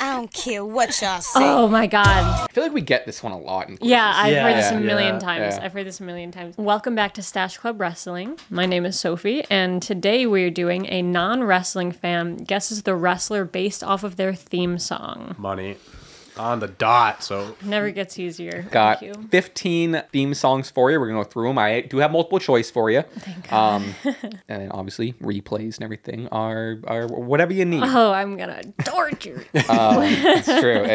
I don't care what y'all say. Oh my God. I feel like we get this one a lot. I've heard this a million times. Welcome back to Stache Club Wrestling. My name is Sophie, and today we're doing a non-wrestling fan guesses the wrestler based off of their theme song. Money. On the dot, so never gets easier. Got 15 theme songs for you. We're gonna go through them. I do have multiple choice for you. Thank God. And then obviously replays and everything are whatever you need. Oh, I'm gonna torture. It's true.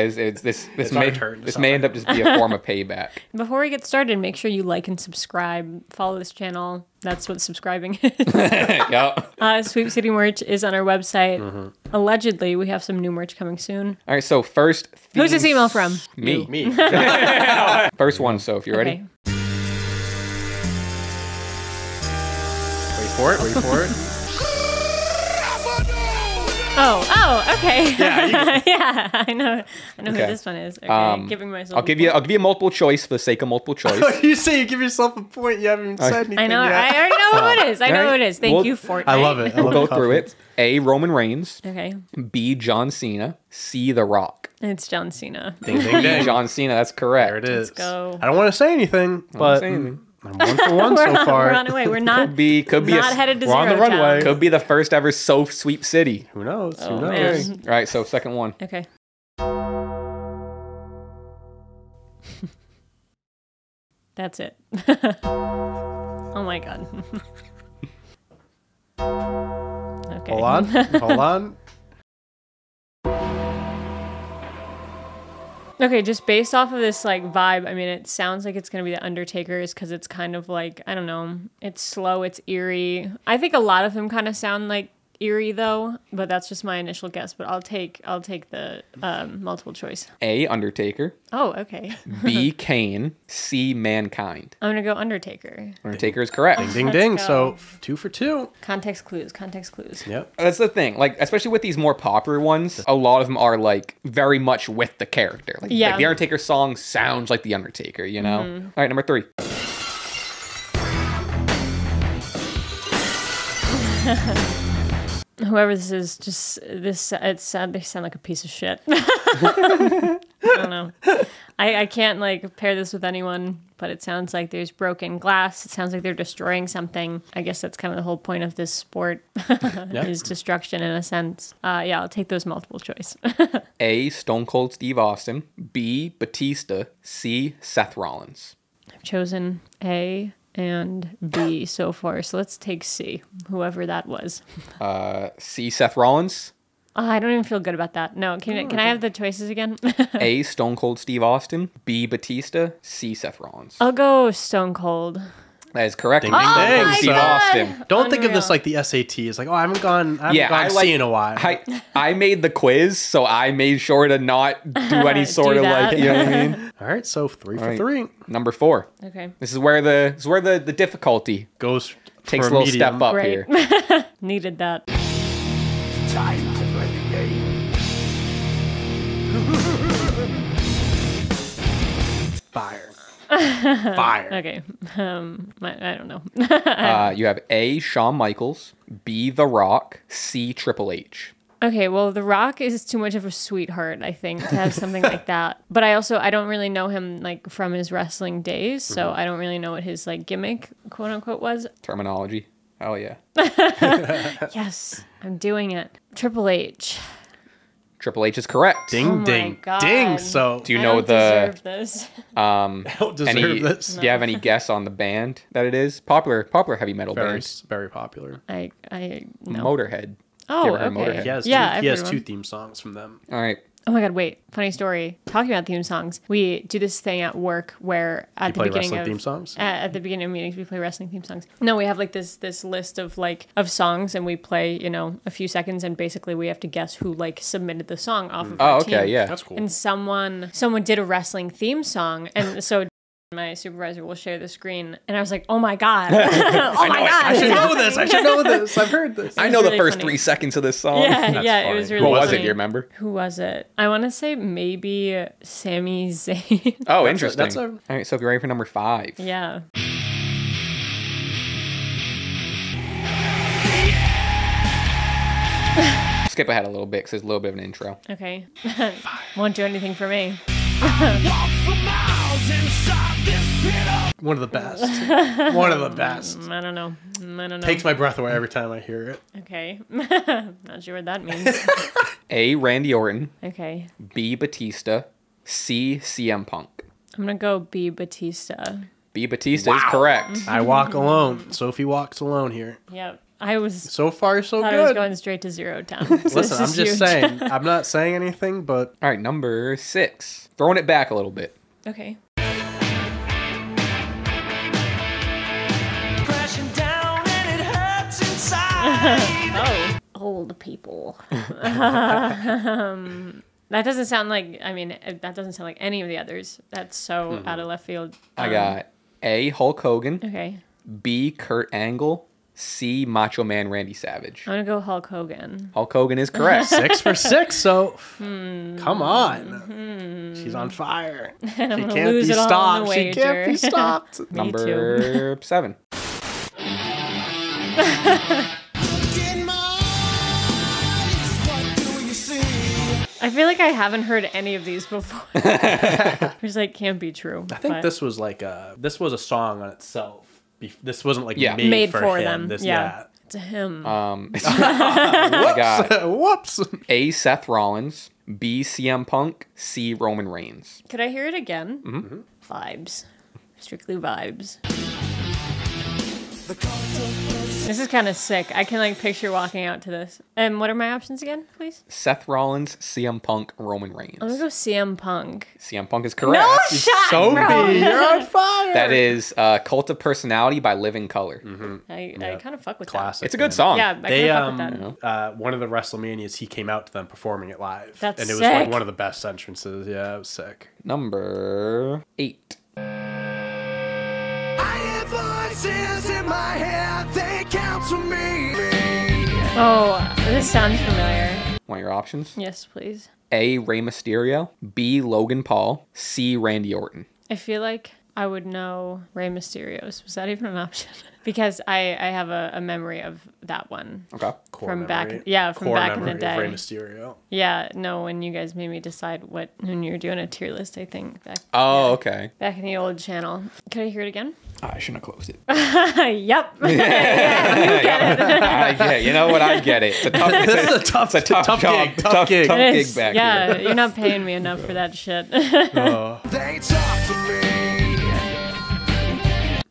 This may end up just be a form of payback. Before we get started, make sure you like and subscribe. Follow this channel. That's what subscribing is. Yep. Sweep City merch is on our website. Mm-hmm. Allegedly, we have some new merch coming soon. All right, so first... Who's this email from? Me. First one, so if you're ready. Wait for it. Oh, okay. Yeah, I know who this one is. Okay, I'll give you a multiple choice for the sake of multiple choice. You say you give yourself a point. You haven't said anything. I know. Yet. I already know who it is. I know who it is. Thank you, Fortnite. I love it. We'll go through it. A, Roman Reigns. Okay. B, John Cena. C, The Rock. It's John Cena. Ding ding ding. John Cena. That's correct. There it is. Let's go. I don't want to say anything, but. I'm one for one so far. We're on the way. We're not. Could be headed to zero. We're on the runway. Could be the first ever Soap Sweep City. Who knows? Oh, who knows? Man. All right. So second one. Okay. That's it. Oh my God. Okay. Hold on. Okay, just based off of this like vibe, I mean, it sounds like it's going to be The Undertaker's because it's kind of like, I don't know, it's slow, it's eerie. I think a lot of them kind of sound like eerie though, but that's just my initial guess. But I'll take the multiple choice. A, Undertaker. Oh, okay. B, Kane. C, Mankind. I'm going to go Undertaker. Undertaker is correct. Ding, ding, ding. So 2 for 2. Context clues. Yep. That's the thing. Like, especially with these more popular ones, a lot of them are like very much with the character. Like, yeah. Like the Undertaker song sounds like The Undertaker, you know? Mm-hmm. All right, number 3. Whoever this is, just this, they sound like a piece of shit. I don't know. I can't like pair this with anyone, but it sounds like there's broken glass. It sounds like they're destroying something. I guess that's kind of the whole point of this sport. Yeah. Is destruction in a sense. Yeah, I'll take those multiple choice. A, Stone Cold Steve Austin. B, Batista. C, Seth Rollins. I've chosen A and B so far, so let's take C, whoever that was. C, Seth Rollins. I don't even feel good about that. No, can I have the choices again? A, Stone Cold Steve Austin. B, Batista. C, Seth Rollins. I'll go Stone Cold. That is correct. Ding, ding, ding. Oh, Steve Austin. Don't think of this like the SAT. It's like, oh, I haven't gone C in a while. I made the quiz, so I made sure to not do any sort of like, you know what I mean? All right, so 3 for 3. Number 4. Okay. This is where the difficulty goes. Takes a little step up here. Needed that. It's time to play the game. Fire. Okay. I don't know. You have A, Shawn Michaels. B, The Rock. C, Triple H. Okay, well, The Rock is too much of a sweetheart, I think, to have something like that. But I don't really know him like from his wrestling days, so I don't really know what his like gimmick, quote unquote, was. Terminology. Oh yeah. Yes, I'm doing it. Triple H. Triple H is correct. Ding, oh ding, God. Ding. So, do you know this? I don't deserve this. No. Do you have any guess on the band that it is? Popular heavy metal band. Very popular. No. Motorhead. Oh, okay. Motorhead? He has 2 theme songs from them. All right. Oh my God, wait. Funny story. Talking about theme songs, we do this thing at work where at the beginning of meetings, we play wrestling theme songs. No, we have like this list of songs, and we play, you know, a few seconds, and basically we have to guess who like submitted the song off of our team. Yeah. That's cool. And someone did a wrestling theme song, and so my supervisor will share the screen, and I was like, oh my God. I should know this. I've heard this. I know really the first funny. 3 seconds of this song. Yeah, it was really funny. Who was it? Do you remember? Who was it? I want to say maybe Sammy Zayn. Oh, interesting. All right, so if you're ready for number 5. Yeah. skip ahead a little bit because there's a little bit of an intro. Okay. Won't do anything for me. One of the best. One of the best. I don't know. I don't know. Takes my breath away every time I hear it. Okay. Not sure what that means. A, Randy Orton. Okay. B, Batista. C, CM Punk. I'm going to go B, Batista. B, Batista is correct. I Walk Alone. Sophie walks alone here. Yep. I was so far so good. I was going straight to zero town. So listen, I'm just saying. I'm not saying anything, but all right, number 6. Throwing it back a little bit. Okay. Crashing down and it hurts inside. Oh, old people. That doesn't sound like. I mean, that doesn't sound like any of the others. That's so out of left field. I got A, Hulk Hogan. Okay. B, Kurt Angle. C, Macho Man Randy Savage. I'm going to go Hulk Hogan. Hulk Hogan is correct. 6 for 6, so come on. She's on fire. And she can't be stopped. She can't be stopped. Number 7. I feel like I haven't heard any of these before. Which like can't be true. I think this was like a song on itself. This wasn't like made for him. This, yeah. It's a him. Whoops. Whoops. A, Seth Rollins. B, CM Punk. C, Roman Reigns. Could I hear it again? Mm-hmm. Vibes. Strictly vibes. This is kind of sick. I can like picture walking out to this. And what are my options again, please? Seth Rollins, CM Punk, Roman Reigns. I'm gonna go CM Punk. CM Punk is correct. No shot, Sophie, bro. You're on fire. That is Cult of Personality by Living Color. I kind of fuck with that. It's a good song. Yeah, I kind of fuck with that. One of the WrestleManias, he came out to them performing it live. That's sick. And it was like one of the best entrances. Yeah, it was sick. Number 8. In my head, they count for me. Oh, this sounds familiar. Want your options? Yes, please. A, Rey Mysterio. B, Logan Paul. C, Randy Orton. I feel like I would know Rey Mysterio's. Was that even an option? Because I have a memory of that one. Okay. From back in the day. Rey Mysterio. Yeah, no, when you guys made me decide when you were doing a tier list, I think. Okay. Back in the old channel. Could I hear it again? I shouldn't have closed it. Yep. Yeah, you get it. You know what? I get it. It's a tough gig back here. Yeah, you're not paying me enough for that shit. They talk to me.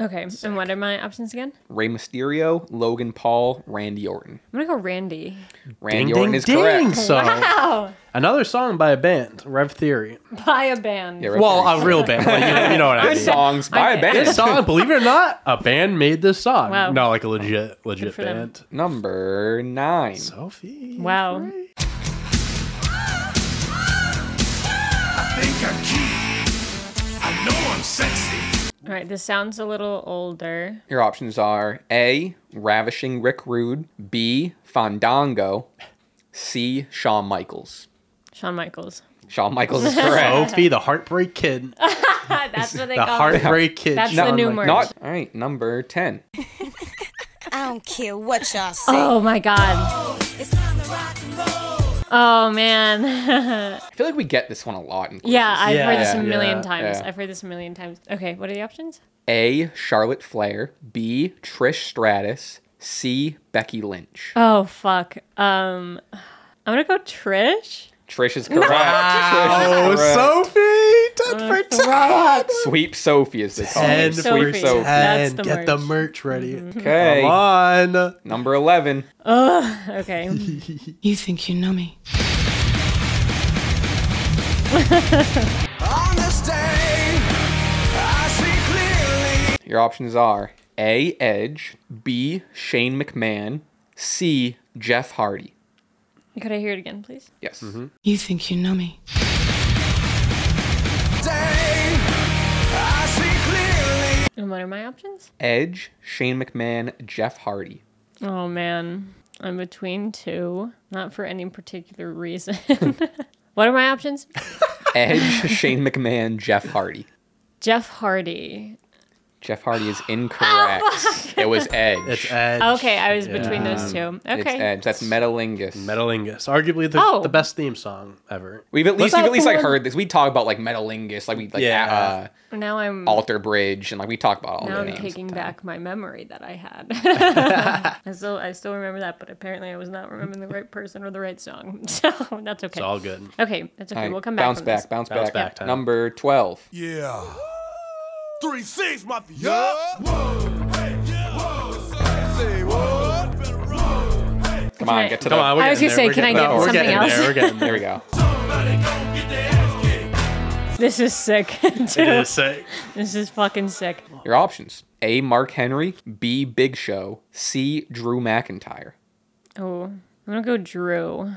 Okay, sick. And what are my options again? Rey Mysterio, Logan Paul, Randy Orton. I'm gonna go Randy. Randy Orton is correct. So. Wow. Another song by a band, Rev Theory. By a band. Yeah, well, a real band. Like, you know what I mean. Songs by a band. This song, believe it or not, a band made this song. Wow. No, like a legit band. Them. Number 9. Sophie. Wow. Right. I think I'm cute. I know I'm sexy. All right, this sounds a little older. Your options are A, Ravishing Rick Rude. B, Fandango. C, Shawn Michaels. Shawn Michaels. Shawn Michaels is correct. Sophie, the Heartbreak Kid. That's what they call it. The Heartbreak Kid. That's the new word. All right, number 10. I don't care what y'all say. Oh, my God. It's time to rock and roll. Oh, man. I feel like we get this one a lot. I've heard this a million times. Okay, what are the options? A, Charlotte Flair. B, Trish Stratus. C, Becky Lynch. Oh, fuck. I'm going to go Trish. Trish is correct. No! Wow. Oh, Sophie! 10 for 10! Sweep Sophie is the call. 10 for 10. That's the merch. Get the merch ready. Okay. Come on. Number 11. Oh, okay. You think you know me. On this day, I see clearly. Your options are A, Edge. B, Shane McMahon. C, Jeff Hardy. Could I hear it again, please? Yes. You think you know me. And what are my options? Edge, Shane McMahon, Jeff Hardy. Oh, man. I'm between two. Not for any particular reason. What are my options? Edge, Shane McMahon, Jeff Hardy. Jeff Hardy. Jeff Hardy is incorrect. Oh, it was Edge. It's Edge. Okay, I was between those two. Okay. It's Edge. That's Metalingus. Metalingus. Arguably the best theme song ever. We've at least heard this. We talk about like Metalingus, now I'm Alter Bridge, and like we talk about all the names. Now I'm taking back my memory that I had. I still remember that, but apparently I was not remembering the right person or the right song. So that's okay. It's all good. Okay, that's okay. Right. We'll come back. Bounce back. Yeah. Number 12. Yeah. 3-6, my feet. Yeah. Come on, get to the... I was going to say, can I get something else? We're getting there. There we go. This is sick. It is sick. This is fucking sick. Your options. A, Mark Henry. B, Big Show. C, Drew McIntyre. Oh, I'm going to go Drew.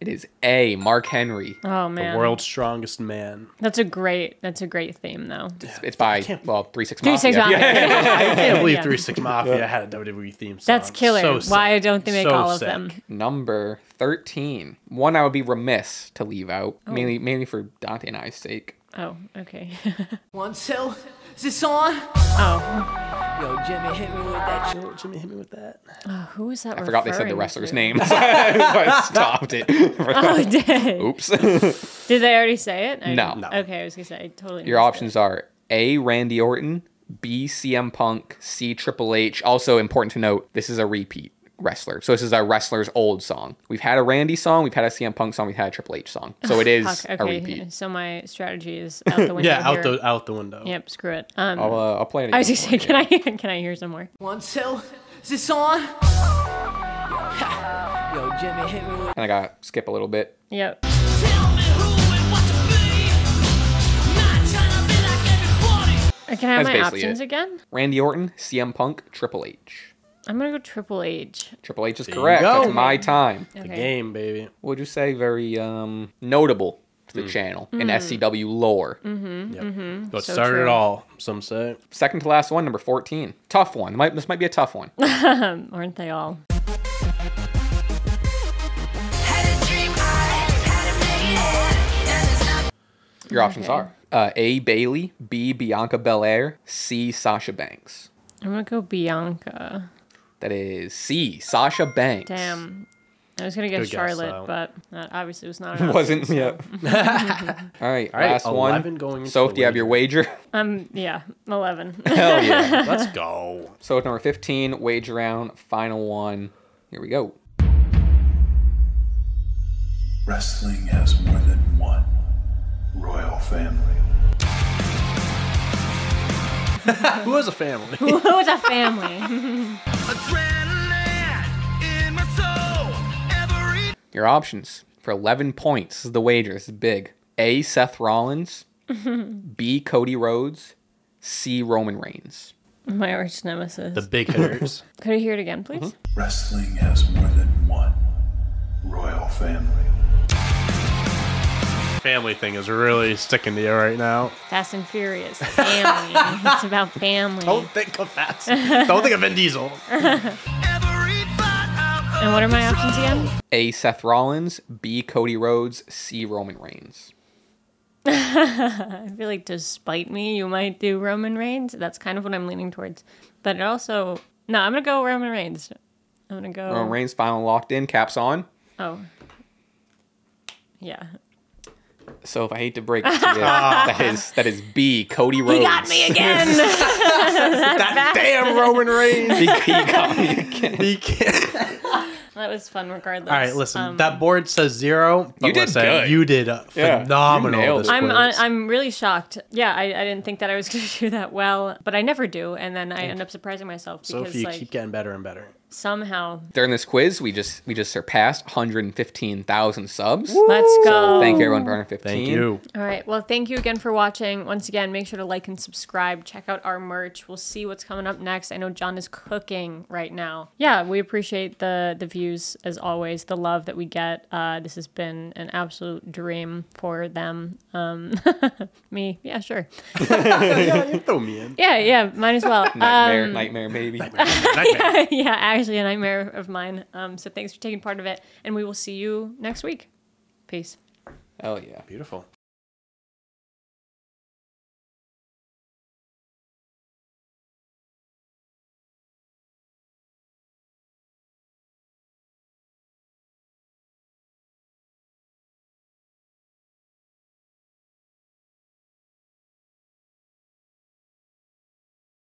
It is A, Mark Henry. Oh, man. The world's strongest man. That's a great theme, though. It's by, 3-6 Mafia. 3-6 Mafia. I can't believe 3-6 Mafia had a WWE theme song. That's killer. So why don't they make all of them? Number 13. One I would be remiss to leave out, mainly for Dante and I's sake. Oh, okay. One cell. Is this on? Oh. Yo, Jimmy, hit me with that. Who was that? I forgot they said the wrestler's name. So I stopped it. Oh, dang. Oops. Did they already say it? No. Okay, I was going to say, I totally missed. Your options are A, Randy Orton, B, CM Punk, C, Triple H. Also important to note, this is a repeat wrestler. So this is our wrestler's old song. We've had a Randy song, we've had a CM Punk song, we've had a Triple H song. So it is a repeat. So my strategy is out the window. Out the window. Yep, screw it. I'll play it. I was just saying, can I hear some more? One cell. Is this on? Yo, Jimmy, hit me. And I gotta skip a little bit. Yep. Can I have my options again? Randy Orton, CM Punk, Triple H. I'm going to go Triple H. Triple H is correct. That's my time. Okay. The game, baby. Would you say very notable to the channel in SCW lore? Mm-hmm. Yep. Mm-hmm. But so started it all, some say. Second to last one, number 14. Tough one. This might be a tough one. Aren't they all? Your options are A, Bayley, B, Bianca Belair, C, Sasha Banks. I'm going to go Bianca. That is C, Sasha Banks. Damn. I was going to guess Charlotte, but that obviously was not an option. Wasn't, yeah. All right, last 11 one. Soph, do you have your wager? Yeah, 11. Hell yeah. Let's go. So with number 15, wager round, final one. Here we go. Wrestling has more than one royal family. Who is a family? Who is a family? Your options for 11 points. This is the wager. This is big. A, Seth Rollins. B, Cody Rhodes. C, Roman Reigns. My arch nemesis. The big hitters. Could I hear it again, please? Wrestling has more than one royal family. Family thing is really sticking to you right now. Fast and Furious. Family. It's about family. Don't think of Fast. Don't think of Vin Diesel. And what are my options again? A, Seth Rollins. B, Cody Rhodes. C, Roman Reigns. I feel like to spite me, you might do Roman Reigns. That's kind of what I'm leaning towards. But it also... No, I'm going to go Roman Reigns. I'm going to go... Roman Reigns, final locked in. Caps on. Oh. Yeah. So if I hate to break it to you, that is B, Cody Rhodes. He got me again. that damn Roman Reigns. He got me again. That was fun regardless. All right, listen. That board says 0. But you did good. You did phenomenal. You this I'm really shocked. Yeah, I didn't think that I was going to do that well, but I never do, and then I end up surprising myself. Because, Sophie, you keep getting better and better. Somehow during this quiz we just surpassed 115,000 subs. Woo! Let's go. So thank you everyone for 115. Thank you. All right, well, thank you again for watching. Once again, make sure to like and subscribe. Check out our merch. We'll see what's coming up next. I know John is cooking right now. Yeah, we appreciate the views as always, the love that we get. This has been an absolute dream for them. Me, yeah, sure. Yeah, you throw me in. Yeah, might as well. Nightmare baby. Nightmare. Yeah, actually a nightmare of mine. So thanks for taking part of it, and we will see you next week. Peace. Oh yeah, beautiful.